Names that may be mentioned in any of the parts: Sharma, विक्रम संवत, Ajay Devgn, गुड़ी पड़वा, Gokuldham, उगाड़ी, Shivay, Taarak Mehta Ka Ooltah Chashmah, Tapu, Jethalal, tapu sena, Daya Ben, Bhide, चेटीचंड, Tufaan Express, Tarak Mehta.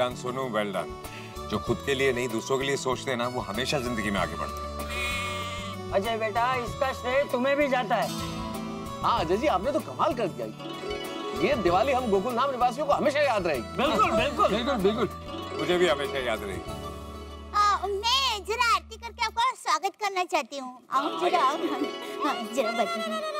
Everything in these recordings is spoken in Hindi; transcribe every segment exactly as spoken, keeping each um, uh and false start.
Done Sonu, well done. जो खुद के लिए नहीं दूसरों के लिए सोचते हैं ना, वो हमेशा जिंदगी में आगे बढ़ते हैं। अजय बेटा, इसका श्रेय तुम्हें भी जाता है। हाँ अजय जी, आपने तो कमाल कर दिया। ये दिवाली हम गोकुलधाम निवासियों को हमेशा याद रहेगी। बिल्कुल बिल्कुल बिल्कुल बिल्कुल, मुझे भी हमेशा याद रहेगी। मैं जरा आरती करके आपका स्वागत करना चाहती हूँ। आओ जरा, आओ जरा बच्ची।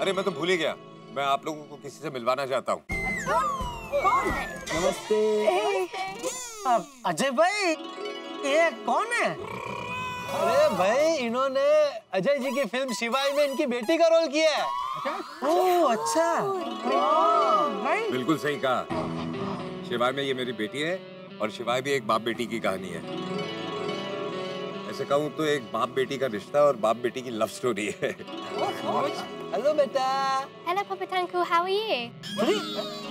अरे मैं तो भूल ही गया, मैं आप लोगों को किसी से मिलवाना चाहता हूँ। अच्छा? कौन है? नमस्ते। अजय भाई, ये कौन है? अरे भाई, इन्होंने अजय जी की फिल्म शिवाय में इनकी बेटी का रोल किया है। ओह अच्छा, राइट, बिल्कुल सही कहा। शिवाय में ये मेरी बेटी है और शिवाय भी एक बाप बेटी की कहानी है। ऐसे कहूँ तो एक बाप बेटी का रिश्ता और बाप बेटी की लव स्टोरी है। हेलो बेटा। हेलो पप्पी टंकू, हाउ आर यू?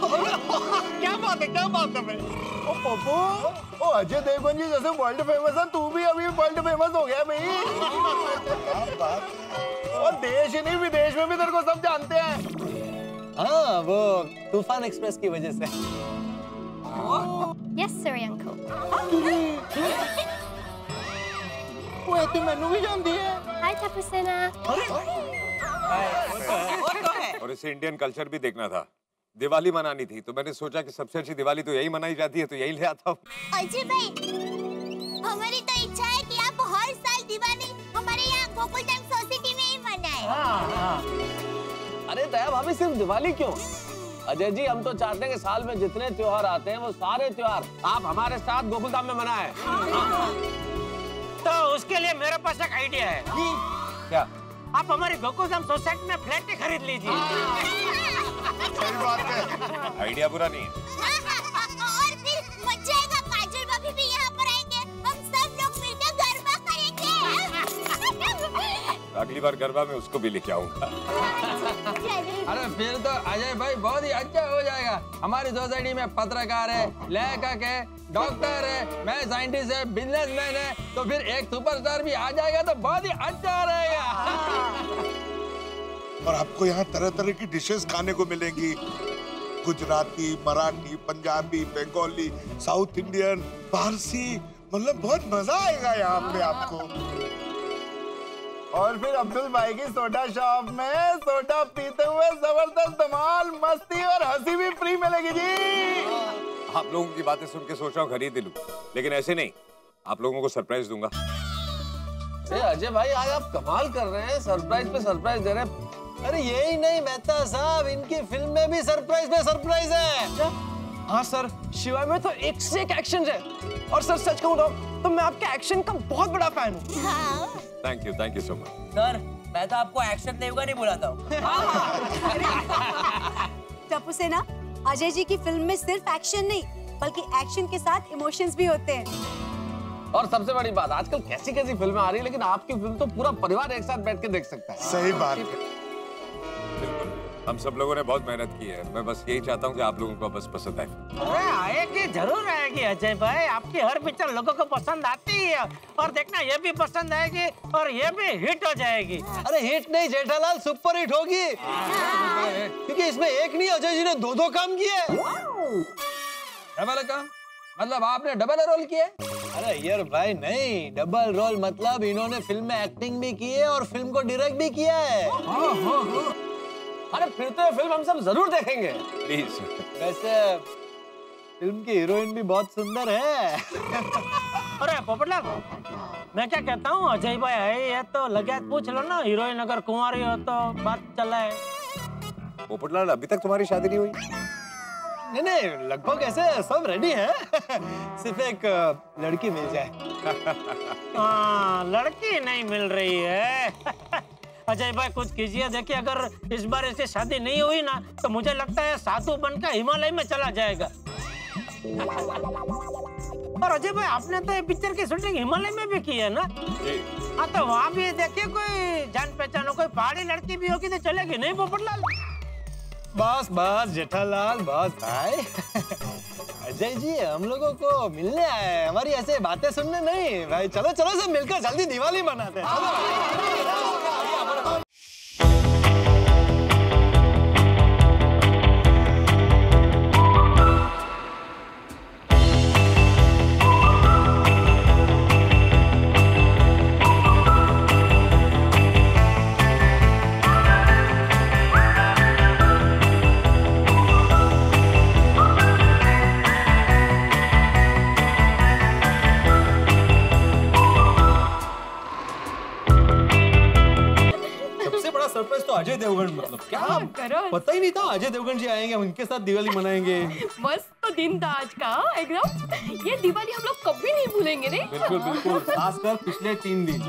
क्या बात है, क्या बात है। ओ पप्पू, ओ अजय देवगन जी जैसे वर्ल्ड फेमस है, तू भी अभी वर्ल्ड फेमस हो गया भाई। और देश ही नहीं विदेश में भी तेरे को सब जानते हैं। हाँ, वो तूफान एक्सप्रेस की वजह से। Yes sir uncle. वो ये तो मैनू भी जानती है। हाय टापू सेना। और इसे इंडियन कल्चर भी देखना था, दिवाली मनानी थी, तो मैंने सोचा कि सबसे अच्छी दिवाली तो यही मनाई जाती है, तो यही ले आता हूँ। अजय भाई, हमारी तो इच्छा है कि आप हर साल दिवाली हमारे यहाँ गोकुलधाम सोसाइटी में ही मनाएं। हाँ, हाँ। अरे दया भाभी, सिर्फ दिवाली क्यों? अजय जी, हम तो चाहते हैं कि साल में जितने त्योहार आते हैं वो सारे त्योहार आप हमारे साथ गोकुलधाम में मनाएं। तो उसके लिए मेरे पास एक आइडिया है। क्या? आप हमारे गोकुलधाम सोसाइटी में फ्लैट ही खरीद लीजिए। सही बात है, आइडिया बुरा नहीं है। और फिर मजा आएगा, काजल भाभी भी यहाँ पर आएंगे, हम सब लोग मिलकर गरबा करेंगे। अगली बार गरबा में उसको भी लेके आऊंगा। अरे फिर तो अजय भाई बहुत ही अच्छा हो जाएगा। हमारी सोसाइटी में पत्रकार है, लेखक है, डॉक्टर है, मैं साइंटिस्ट है, बिजनेसमैन है, तो फिर एक सुपरस्टार भी आ जाएगा तो बहुत ही अच्छा रहेगा। और आपको यहाँ तरह तरह की डिशेस खाने को मिलेंगी, गुजराती, मराठी, पंजाबी, बंगाली, साउथ इंडियन, फारसी, मतलब बहुत मजा आएगा यहाँ पे आपको। और फिर अब्दुल भाई की सोडा शॉप में सोडा पीते हुए जबरदस्त धमाल, मस्ती और हंसी भी फ्री मिलेगी जी। आप लोगों की बातें सुन के सोच रहा हूँ खरीद लूं, लेकिन ऐसे नहीं, आप लोगों को सरप्राइज दूंगा। अजय भाई, आज आप कमाल कर रहे हैं, सरप्राइज पे सरप्राइज दे रहे हैं। अरे यही नहीं मेहता साहब, इनकी फिल्म में भी सरप्राइज में सरप्राइज है। हाँ सर, शिवाय में तो एक से एक एक्शन है। और सर सच कहूँ तो मैं आपके एक्शन का बहुत बड़ा फैन हूँ। Thank you, thank you so much. Sir मैं तो आपको एक्शन देवगा नहीं बुलाता हूँ। टप्पू सेना, अजय जी की फिल्म में सिर्फ एक्शन नहीं बल्कि एक्शन के साथ इमोशंस भी होते हैं। और सबसे बड़ी बात, आजकल कैसी कैसी फिल्में आ रही है, लेकिन आपकी फिल्म तो पूरा परिवार एक साथ बैठ के देख सकता है। सही बात है, हम सब लोगों ने बहुत मेहनत की है। मैं बस यही चाहता हूँ कि आप लोगों को बस पसंद आए। अरे आएगी, जरूर आएगी अजय भाई, आपकी हर पिक्चर लोगों को पसंद आती है। और देखना, ये भी पसंद आएगी और ये भी हिट हो जाएगी। अरे हिट नहीं जेठालाल, सुपर हिट होगी, क्योंकि इसमें एक नहीं अजय जी ने दो दो काम किए। डबल काम मतलब आपने डबल रोल किया? अरे यार भाई नहीं, डबल रोल मतलब इन्होंने फिल्म में एक्टिंग भी की है और फिल्म को डायरेक्ट भी किया है। अरे फिर तो फिल्म हम सब जरूर देखेंगे। प्लीज। वैसे फिल्म की हीरोइन भी बहुत सुंदर है। अरे पोपटला, मैं क्या कहता हूँ अजय भाई, है ये तो लगे पूछ लो ना, हीरोइन अगर कुंवारी हो तो बात चला है। पोपटला, अभी तक तुम्हारी शादी नहीं हुई? नहीं नहीं, लगभग ऐसे सब रेडी है। सिर्फ एक लड़की मिल जाए। हाँ लड़की नहीं मिल रही है। अजय भाई कुछ कीजिए, देखिए अगर इस बार ऐसी शादी नहीं हुई ना तो मुझे लगता है साधु बनकर हिमालय में चला जाएगा। और अजय भाई, आपने तो ये पिक्चर की शूटिंग हिमालय में भी की है ना? हाँ तो वहाँ भी देखिए कोई जान पहचान हो, कोई पहाड़ी लड़की भी होगी तो चलेगी, नहीं पोपटलाल? बस बस जेठालाल, बस भाई। अजय जी हम लोगों को मिलने आए हैं, हमारी ऐसे बातें सुनने नहीं भाई। चलो चलो सब मिलकर जल्दी दिवाली मनाते हैं। अजय देवगन, मतलब क्या करो, पता ही नहीं था अजय देवगन जी आएंगे, उनके साथ दिवाली मनाएंगे। मस्त तो दिन था आज का एकदम। ये दिवाली हम लोग कभी नहीं भूलेंगे। नहीं बिल्कुल बिल्कुल, खासकर पिछले तीन दिन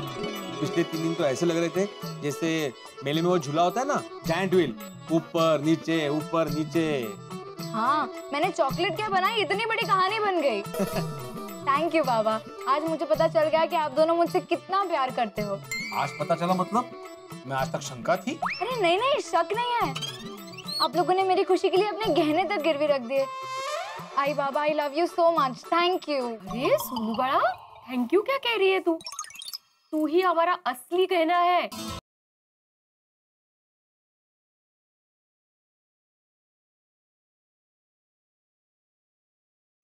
पिछले तीन दिन तो ऐसे लग रहे थे जैसे मेले में वो झूला होता है ना, जायंट व्हील, ऊपर नीचे ऊपर नीचे। हाँ मैंने चॉकलेट क्या बनाई, इतनी बड़ी कहानी बन गई। थैंक यू बाबा, आज मुझे पता चल गया कि आप दोनों मुझसे कितना प्यार करते हो। आज पता चला मतलब? मैं आज तक शंका थी। अरे नहीं नहीं, शक नहीं है। आप लोगों ने मेरी खुशी के लिए अपने गहने तक गिरवी रख दिए। आई बाबा, I love you so much, thank you. ये सोनू बड़ा, थैंक यू क्या कह रही है तू? तू ही हमारा असली गहना है।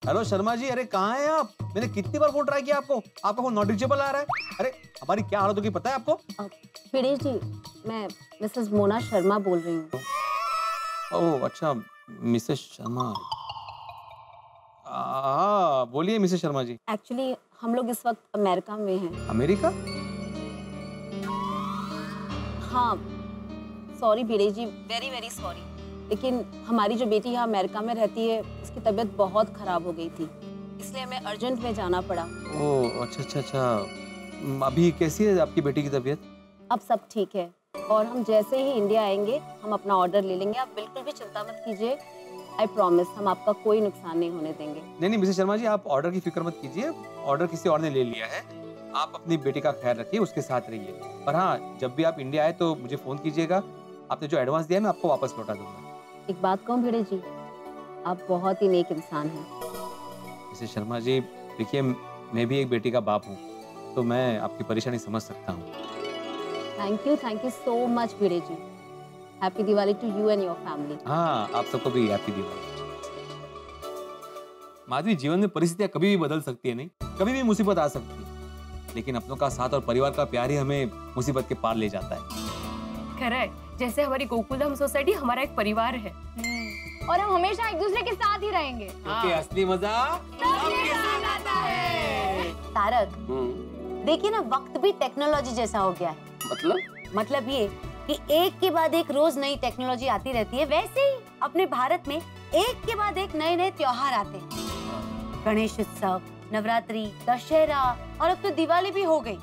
हेलो शर्मा जी, अरे कहाँ हैं आप? मैंने कितनी बार फोन ट्राई किया आपको, आपका फोन नॉट रीचेबल आ रहा है। अरे हमारी क्या हालत होगी पता है आपको? पीड़ित जी, मैं मिसेस मोना शर्मा बोल रही हूँ। ओह अच्छा, मिसेस शर्मा, हाँ बोलिए मिसेस शर्मा जी। एक्चुअली हम लोग इस वक्त अमेरिका में हैं। अमेरिका? हाँ सॉरी पीड़ित जी, वेरी वेरी सॉरी, लेकिन हमारी जो बेटी यहाँ अमेरिका में रहती है उसकी तबीयत बहुत खराब हो गई थी, इसलिए हमें अर्जेंट में जाना पड़ा। ओह अच्छा अच्छा अच्छा, अभी कैसी है आपकी बेटी की तबीयत? अब सब ठीक है, और हम जैसे ही इंडिया आएंगे हम अपना ऑर्डर ले लेंगे, आप बिल्कुल भी चिंता मत कीजिए। आई प्रॉमिस, हम आपका कोई नुकसान नहीं होने देंगे। नहीं नहीं मिसेस शर्मा जी, आप ऑर्डर की फिक्र मत कीजिए, ऑर्डर किसी और ने ले लिया है। आप अपनी बेटी का ख्याल रखिए, उसके साथ रहिए, पर हाँ जब भी आप इंडिया आए तो मुझे फोन कीजिएगा। आपने जो एडवांस दिया मैं आपको वापस लौटा दूंगा। एक बात कहूँ भिड़े जी, आप बहुत ही नेक इंसान हैं। मिसेस शर्मा जी देखिए, मैं भी एक बेटी का बाप हूँ तो मैं आपकी परेशानी समझ सकता हूँ। Thank you, thank you so much Bhide ji. Happy Diwali to you and your family. हाँ आप सबको भी हैप्पी दिवाली। माधवी, जीवन में परिस्थितियाँ कभी भी बदल सकती है, नहीं कभी भी मुसीबत आ सकती है, लेकिन अपनों का साथ और परिवार का प्यार ही हमें मुसीबत के पार ले जाता है। करेक्ट, जैसे हमारी गोकुलधाम सोसाइटी हमारा एक परिवार है और हम हमेशा एक दूसरे के साथ ही रहेंगे। असली मजा सबके साथ आता है। तारक देखिए ना, वक्त भी टेक्नोलॉजी जैसा हो गया है। मतलब मतलब ये कि एक के बाद एक रोज नई टेक्नोलॉजी आती रहती है, वैसे ही अपने भारत में एक के बाद एक नए नए त्योहार आते हैं। गणेश उत्सव, नवरात्रि, दशहरा और अब तो दिवाली भी हो गई।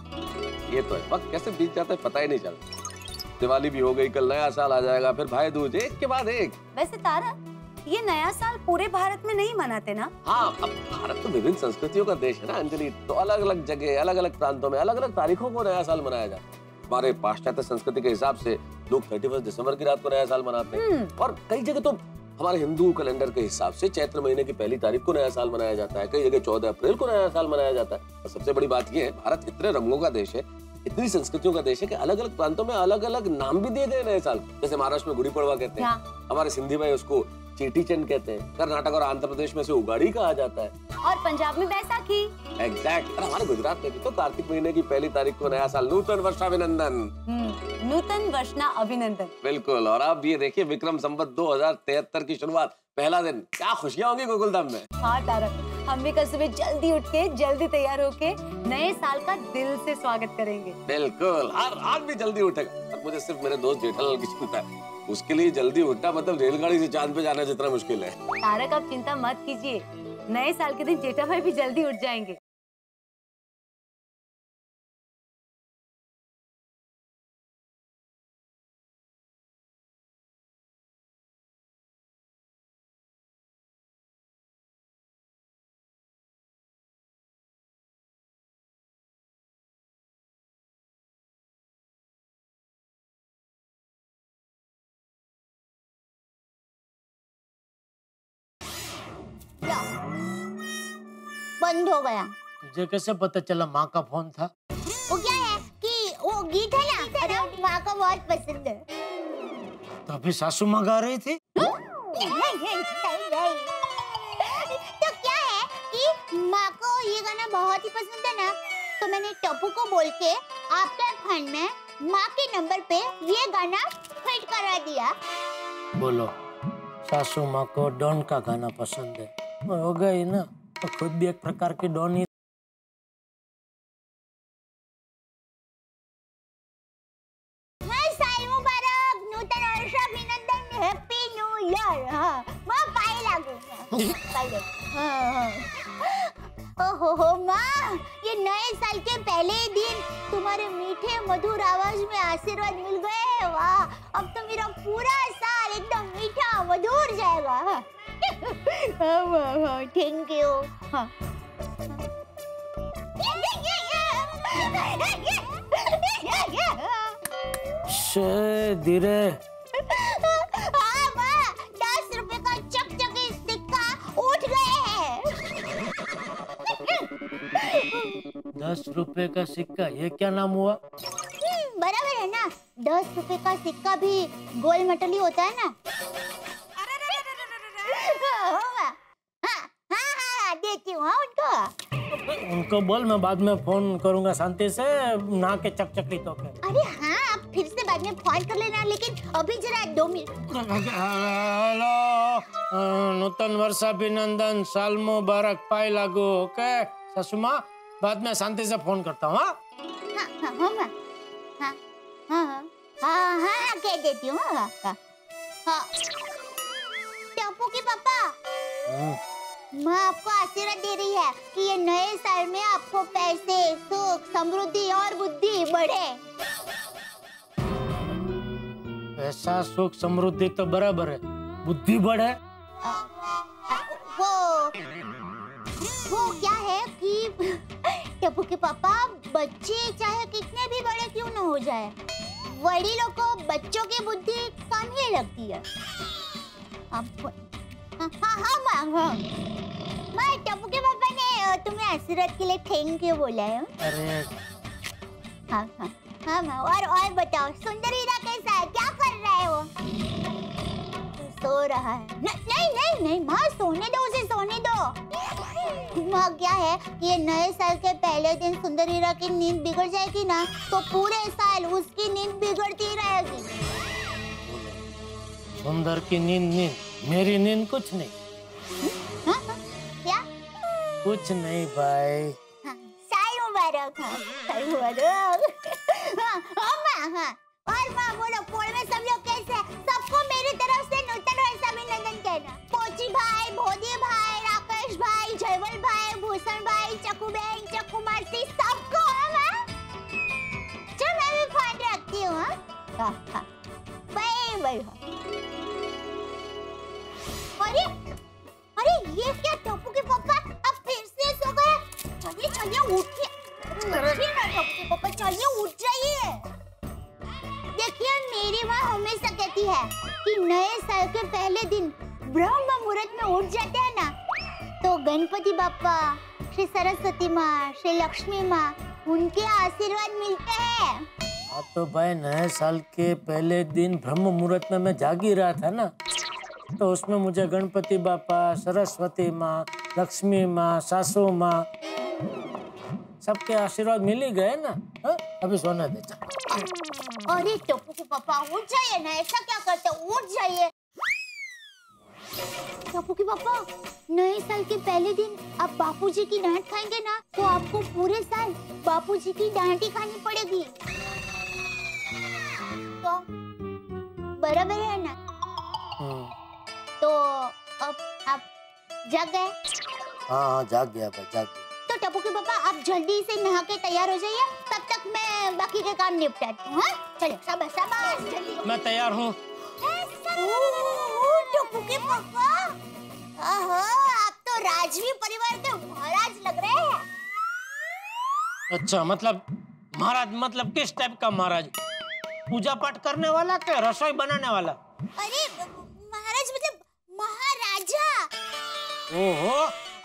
ये तो है, वक्त कैसे बीत जाता है पता ही नहीं चलता। दिवाली भी हो गई, कल नया साल आ जाएगा, फिर भाई दूज, एक के बाद एक। वैसे तारक ये नया साल पूरे भारत में नहीं मनाते ना? हाँ, अब भारत तो विभिन्न संस्कृतियों का देश है ना अंजलि, तो अलग अलग जगह अलग अलग प्रांतों में अलग अलग तारीखों को नया साल मनाया जाता है। हमारे पाश्चात्य संस्कृति के हिसाब से लोग इकतीस दिसंबर की रात को नया साल मनाते हैं, और कई जगह तो हमारे हिंदू कैलेंडर के हिसाब से चैत्र महीने की पहली तारीख को नया साल मनाया जाता है, कई जगह चौदह अप्रैल को नया साल मनाया जाता है। और सबसे बड़ी बात यह है, भारत इतने रंगों का देश है, इतनी संस्कृतियों का देश है कि अलग अलग प्रांतों में अलग अलग नाम भी दिए गए नए साल। जैसे महाराष्ट्र में गुड़ी पड़वा कहते हैं, हमारे सिंधी में उसको चेटीचंड कहते हैं, कर्नाटक और आंध्र प्रदेश में से उगाड़ी कहा जाता है, और पंजाब में बैसाखी। एग्जैक्ट, और हमारे गुजरात में भी तो कार्तिक महीने की पहली तारीख को नया साल, नूतन वर्षाभिनंदन। नूतन वर्षना अभिनंदन, बिल्कुल। और आप ये देखिए, विक्रम संवत दो हजार तिहत्तर की शुरुआत, पहला दिन, क्या खुशियाँ होंगी गोकुलधाम में। हाँ तारक, हम भी कल सुबह जल्दी उठ के जल्दी तैयार होके नए साल का दिल से स्वागत करेंगे। बिल्कुल, हर आदमी जल्दी उठेगा, और मुझे सिर्फ मेरे दोस्त जेठालाल की चिंता है, उसके लिए जल्दी उठना मतलब रेलगाड़ी से चांद पे जाना जितना मुश्किल है। तारक आप चिंता मत कीजिए, नए साल के दिन जेठा भाई भी जल्दी उठ जाएंगे। Yeah. बंद हो गया। तुझे कैसे पता चला माँ का फोन था? वो क्या है कि वो गीत है ना, गीत है ना? माँ को बहुत पसंद है। तो अभी सासू माँ गा रही थी। तो क्या है कि माँ को ये गाना बहुत ही पसंद है ना, तो मैंने टप्पू को बोल के आफ्टर फन में माँ के नंबर पे ये गाना फिट करा दिया। बोलो सासू माँ को डॉन का गाना पसंद है, और हो गई ना तो खुद भी एक प्रकार की डॉन ही। साल मुबारक, नूतन वर्ष अभिनंदन, हैप्पी न्यू ईयर। हाँ माँ पाई लागू। हाँ ओहो हो माँ, ये नए साल के पहले ही दिन तुम्हारे मीठे मधुर आवाज में आशीर्वाद मिल गए हैं। वाह, अब तो मेरा पूरा साल एकदम मीठा मधुर जाएगा। हाँ हाँ हाँ थैंक यू। हाँ शे धीरे। हाँ माँ, दस रुपए का चकचकी सिक्का उठ गए हैं। दस रुपए का सिक्का, ये क्या नाम हुआ? बराबर है ना, दस रुपए का सिक्का भी गोल मटोली होता है ना। हाँ हाँ हाँ देती हूँ उनको। उनको बोल मैं बाद में फोन करूँगा शांति से, ना के चकचकी तो के। अरे हाँ, आप फिर से बाद में फोन कर लेना, लेकिन अभी जरा दो मिनट। हेलो, नूतन वर्ष अभिनंदन, साल मुबारक, पाई लागू। ओके सासू माँ, बाद में शांति से फोन करता हूँ। हाँ हाँ हाँ हाँ हाँ हाँ हाँ हाँ कह देती हूँ। हाँ हाँ हाँ टप्पू के पापा, माँ आपको आशीर्वाद दे रही है कि ये नए साल में आपको पैसे, सुख, समृद्धि और बुद्धि बढ़े। पैसा, सुख, समृद्धि तो बराबर है, बुद्धि बढ़े वो वो क्या है कि टप्पू के पापा, बच्चे चाहे कितने भी बड़े क्यों ना हो जाए, वड़ीलों को बच्चों की बुद्धि कम ही लगती है। आपको हाँ हाँ हाँ हाँ माँ, टप्पू के पापा ने तुम्हें आशीर्वाद के लिए थैंक यू बोला है। अरे हाँ हाँ हाँ माँ, और और बताओ सुंदरीदा कैसा है, क्या कर रहा है? वो सो रहा है। न, नहीं नहीं नहीं माँ, सोने दो उसे, सोने दो। माँ क्या है कि ये नए साल के पहले दिन सुंदर हीरा की नींद बिगड़ जाएगी ना, तो पूरे साल उसकी नींद बिगड़ती रहेगी। सुंदर की नींद नींद, मेरी नींद कुछ नहीं। हा? हा? क्या? कुछ नहीं भाई। हाँ, साल मुबारक। हाँ, साल मुबारक। हाँ, हाँ, हाँ। और माँ बोलो, पोल में सब लोग कैसे हैं? सबको मेरी तरफ से नूतन वर्ष अभिनंदन कहना। पोची भाई, भोदी भाई, भाई, जयवल भाई, भूषण भाई, चकू बहन, चकू मासी, सबको। चल मैं भी फोन रखती हूँ। अरे अरे ये क्या, टप्पू के पापा अब फिर से सो गए? चलिए चलिए उठिए, उठिए ना टप्पू के पापा, चलिए उठ जाइए। देखिए मेरी माँ हमेशा कहती है कि नए साल के पहले दिन ब्रह्म मुहूर्त में उठ जाते हैं ना, तो गणपति बापा, श्री सरस्वती माँ, श्री लक्ष्मी माँ, उनके आशीर्वाद मिलते हैं। हाँ तो भाई, नए साल के पहले दिन ब्रह्म मुहूर्त में मैं जागी रहा था ना, तो उसमें मुझे गणपति बापा, सरस्वती माँ, लक्ष्मी माँ, सासू माँ, सबके आशीर्वाद मिल ही गए ना। हा? अभी सोना देता। अरे टप्पू के पापा उठ जाइए ना, ऐसा क्या करते, उठ जाइए। टप्पू के पापा, नए साल के पहले दिन आप बापूजी की डांट खाएंगे ना, तो आपको पूरे साल बापूजी की डांट ही खानी पड़ेगी। तो बराबर है ना? तो अब आप जाग गए? हाँ जाग गया भाई, जाग गया। तो टप्पू के पापा आप जल्दी से नहा के तैयार हो जाइए, तब तक मैं बाकी के काम निपटाती हूँ। चलो शाबाश शाबाश, जल्दी। मैं तैयार हूँ। टप्पू के पापा, आहा, आप तो राजवी परिवार के महाराज लग रहे हैं। अच्छा, मतलब महाराज मतलब किस टाइप का महाराज? पूजा पाठ करने वाला के रसोई बनाने वाला? अरे महाराज मतलब महाराजा। ओहो,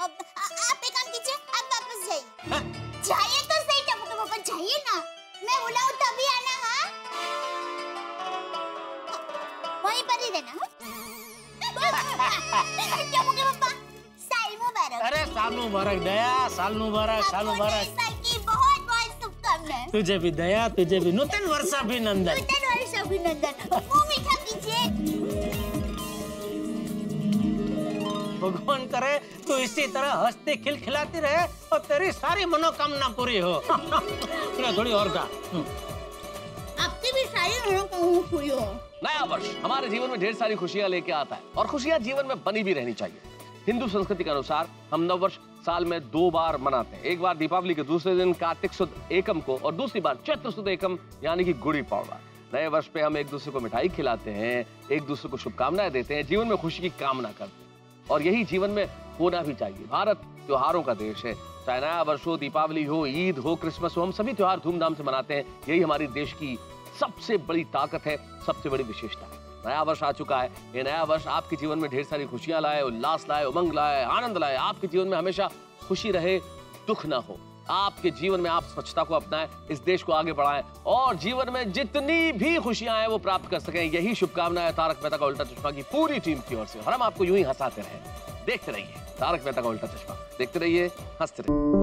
आप एक काम कीजिए, आप जाइए तो सही, टपकू पापा जाइए ना, मैं बुलाऊं तभी आना। हाँ वहीं पर ही रहना। टपकू पापा साल मुबारक। अरे साल मुबारक दया, साल मुबारक, साल मुबारक। की बहुत बहुत शुभकामनाएं। तुझे भी दया, तुझे भी नूतन वर्ष अभिनंदन। नूतन वर्ष अभिनंदन। मुँह मीठा कीजिए। भगवान करे तू इसी तरह हंसती खिलखिलाती रहे और तेरी सारी मनोकामना पूरी हो। थोड़ी और गा। आपकी भी सारी मनोकामना पूरी हो। नया वर्ष हमारे जीवन में ढेर सारी खुशियां लेके आता है और खुशियां जीवन में बनी भी रहनी चाहिए। हिंदू संस्कृति के अनुसार हम नववर्ष साल में दो बार मनाते हैं, एक बार दीपावली के दूसरे दिन कार्तिक शुद्ध एकम को और दूसरी बार चैत्र शुद्ध एकम यानी कि गुड़ी पड़वा। नए वर्ष पे हम एक दूसरे को मिठाई खिलाते हैं, एक दूसरे को शुभकामनाएं देते हैं, जीवन में खुशी की कामना करते हैं और यही जीवन में होना भी चाहिए। भारत त्योहारों का देश है, चाहे नया वर्ष हो, दीपावली हो, ईद हो, क्रिसमस हो, हम सभी त्योहार धूमधाम से मनाते हैं। यही हमारे देश की सबसे बड़ी ताकत है, सबसे बड़ी विशेषता है। नया वर्ष आ चुका है, ये नया वर्ष आपके जीवन में ढेर सारी खुशियां लाए, उल्लास लाए, उमंग लाए, आनंद लाए। आपके जीवन में हमेशा खुशी रहे, दुख ना हो। आपके जीवन में आप स्वच्छता को अपनाएं, इस देश को आगे बढ़ाएं और जीवन में जितनी भी खुशियां हैं वो प्राप्त कर सकें। यही शुभकामनाएं तारक मेहता का उल्टा चश्मा की पूरी टीम की ओर से। और हम आपको यूं ही हंसाते रहें। देखते रहिए तारक मेहता का उल्टा चश्मा, देखते रहिए, हंसते रहिए।